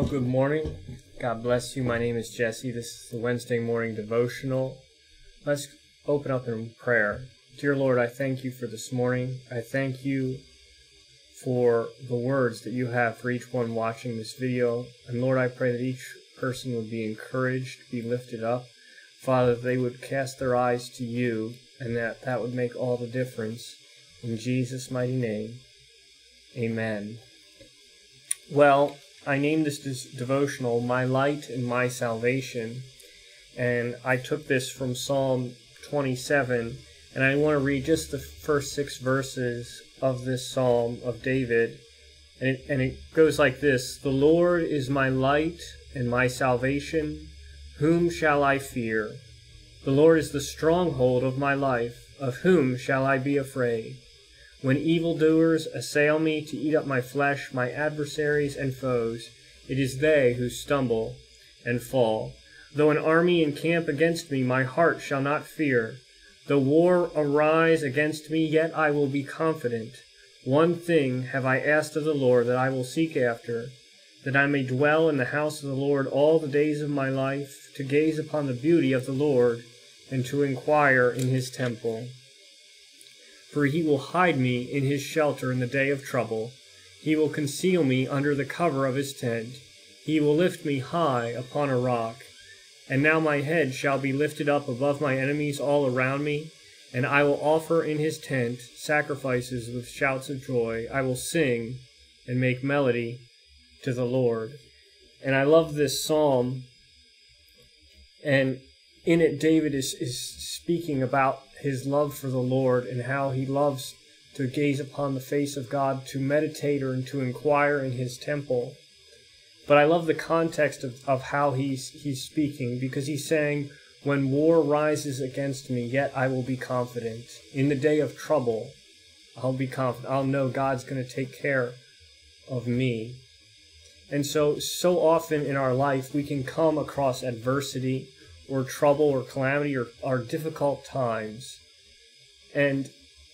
Well, good morning. God bless you. My name is Jesse. This is the Wednesday morning devotional. Let's open up in prayer. Dear Lord, I thank you for this morning. I thank you for the words that you have for each one watching this video. And Lord, I pray that each person would be encouraged, be lifted up. Father, they would cast their eyes to you, and that would make all the difference. In Jesus' mighty name, amen. Well, I named this devotional, My Light and My Salvation, and I took this from Psalm 27, and I want to read just the first 6 verses of this Psalm of David, and it goes like this. The Lord is my light and my salvation. Whom shall I fear? The Lord is the stronghold of my life. Of whom shall I be afraid? When evildoers assail me to eat up my flesh, my adversaries and foes, it is they who stumble and fall. Though an army encamp against me, my heart shall not fear. Though war arise against me, yet I will be confident. One thing have I asked of the Lord that I will seek after, that I may dwell in the house of the Lord all the days of my life, to gaze upon the beauty of the Lord and to inquire in his temple. For he will hide me in his shelter in the day of trouble. He will conceal me under the cover of his tent. He will lift me high upon a rock. And now my head shall be lifted up above my enemies all around me, and I will offer in his tent sacrifices with shouts of joy. I will sing and make melody to the Lord. And I love this psalm. And in it, David is speaking about his love for the Lord and how he loves to gaze upon the face of God, to meditate and to inquire in his temple. But I love the context of how he's speaking, because he's saying, when war rises against me, yet I will be confident. In the day of trouble, I'll be confident. I'll know God's going to take care of me. And so often in our life, we can come across adversity or trouble or calamity or difficult times. And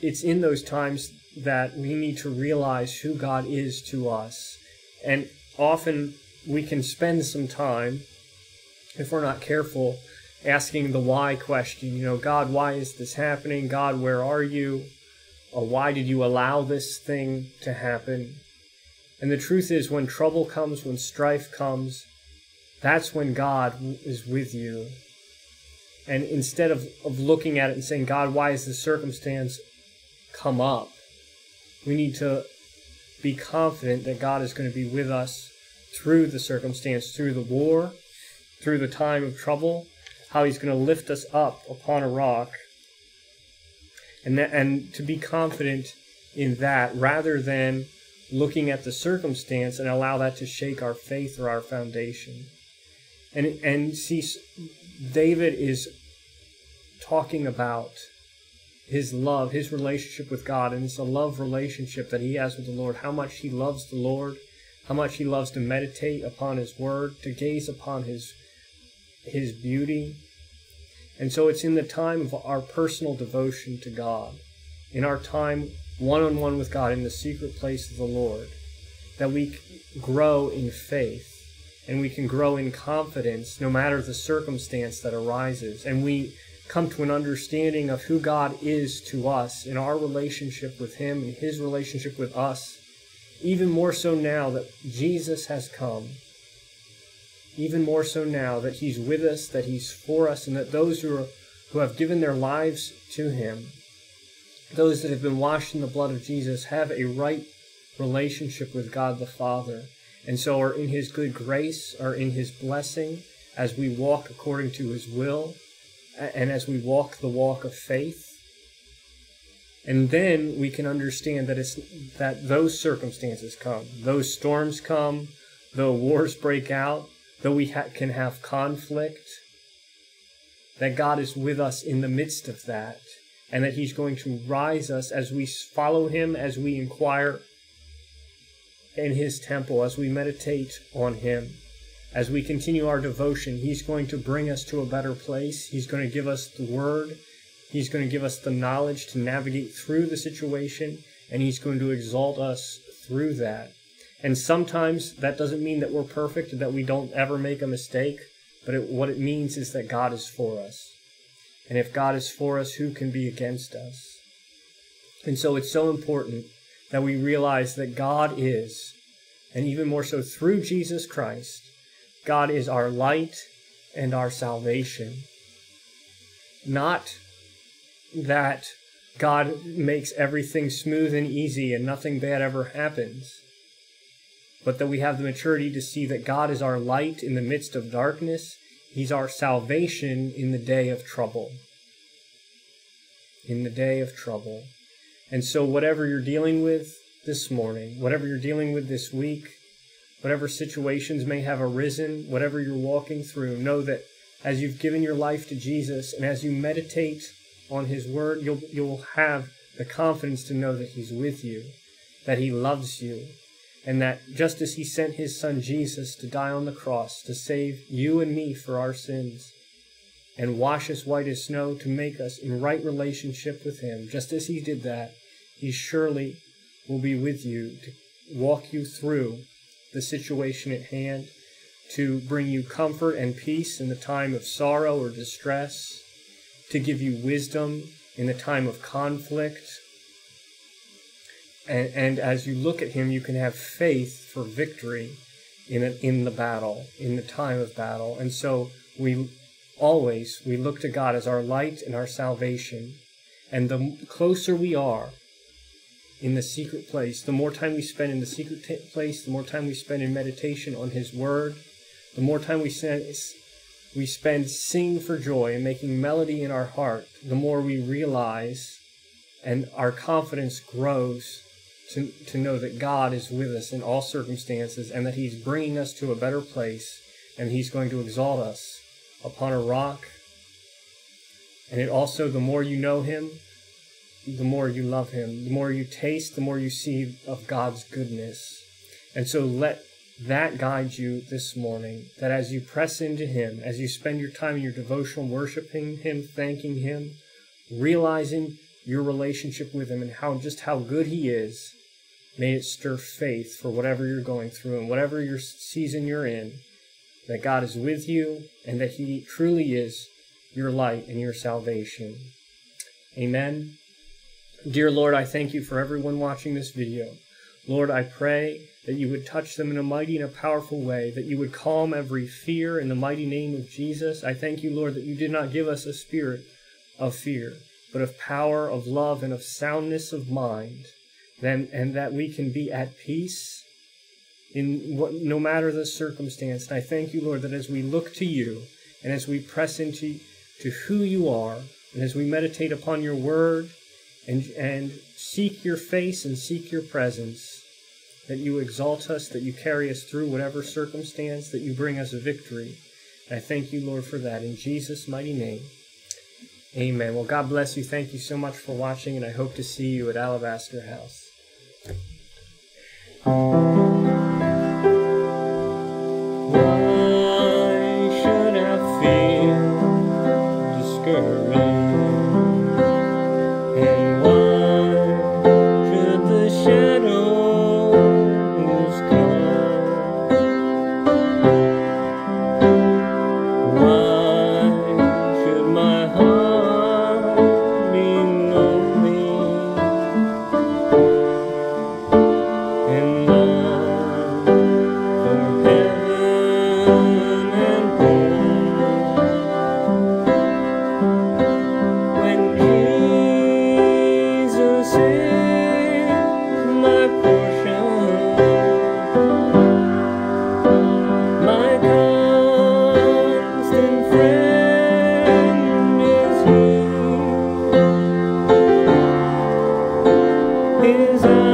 it's in those times that we need to realize who God is to us. And often we can spend some time, if we're not careful, asking the why question. You know, God, why is this happening? God, where are you? Or why did you allow this thing to happen? And the truth is, when trouble comes, when strife comes, that's when God is with you. And instead of looking at it and saying, God, why has this circumstance come up? We need to be confident that God is going to be with us through the circumstance, through the war, through the time of trouble, how he's going to lift us up upon a rock. And to be confident in that, rather than looking at the circumstance and allow that to shake our faith or our foundation. And see, David is talking about his love, his relationship with God, and it's a love relationship that he has with the Lord, how much he loves the Lord, how much he loves to meditate upon his word, to gaze upon his beauty. And so it's in the time of our personal devotion to God, in our time one-on-one with God in the secret place of the Lord, that we grow in faith. And we can grow in confidence no matter the circumstance that arises. And we come to an understanding of who God is to us in our relationship with him and his relationship with us. Even more so now that Jesus has come. Even more so now that he's with us, that he's for us, and that those who have given their lives to him, those that have been washed in the blood of Jesus, have a right relationship with God the Father. And so are in his good grace, are in his blessing, as we walk according to his will, and as we walk the walk of faith. And then we can understand that those circumstances come, those storms come, though wars break out, though we can have conflict, that God is with us in the midst of that, and that he's going to rise us as we follow him, as we inquire in his temple, as we meditate on him, as we continue our devotion. He's going to bring us to a better place. He's going to give us the word. He's going to give us the knowledge to navigate through the situation, and he's going to exalt us through that. And sometimes that doesn't mean that we're perfect, that we don't ever make a mistake, but what it means is that God is for us. And if God is for us, who can be against us? And so it's so important that we realize that God is, and even more so through Jesus Christ, God is our light and our salvation. Not that God makes everything smooth and easy and nothing bad ever happens, but that we have the maturity to see that God is our light in the midst of darkness. He's our salvation in the day of trouble. In the day of trouble. And so whatever you're dealing with this morning, whatever you're dealing with this week, whatever situations may have arisen, whatever you're walking through, know that as you've given your life to Jesus and as you meditate on his word, you'll have the confidence to know that he's with you, that he loves you, and that just as he sent his son Jesus to die on the cross to save you and me for our sins and wash us white as snow to make us in right relationship with him, just as he did that, he surely will be with you to walk you through the situation at hand, to bring you comfort and peace in the time of sorrow or distress, to give you wisdom in the time of conflict. And as you look at him, you can have faith for victory in the time of battle. And so we look to God as our light and our salvation. And the closer we are in the secret place, the more time we spend in the secret place, the more time we spend in meditation on his word, the more time we spend singing for joy and making melody in our heart, the more we realize and our confidence grows to know that God is with us in all circumstances and that he's bringing us to a better place and he's going to exalt us upon a rock. And it also, the more you know him, the more you love him, the more you taste, the more you see of God's goodness. And so let that guide you this morning, that as you press into him, as you spend your time in your devotion worshiping him, thanking him, realizing your relationship with him and how good he is, may it stir faith for whatever you're going through and whatever your season you're in, that God is with you and that he truly is your light and your salvation. Amen. Dear Lord, I thank you for everyone watching this video. Lord, I pray that you would touch them in a mighty and a powerful way, that you would calm every fear in the mighty name of Jesus. I thank you, Lord, that you did not give us a spirit of fear, but of power, of love, and of soundness of mind, and that we can be at peace in no matter the circumstance. And I thank you, Lord, that as we look to you, and as we press into who you are, and as we meditate upon your word, and seek your face and seek your presence, that you exalt us, that you carry us through whatever circumstance, that you bring us a victory. And I thank you, Lord, for that. In Jesus' mighty name. Amen. Well, God bless you. Thank you so much for watching, and I hope to see you at Alabaster House. Is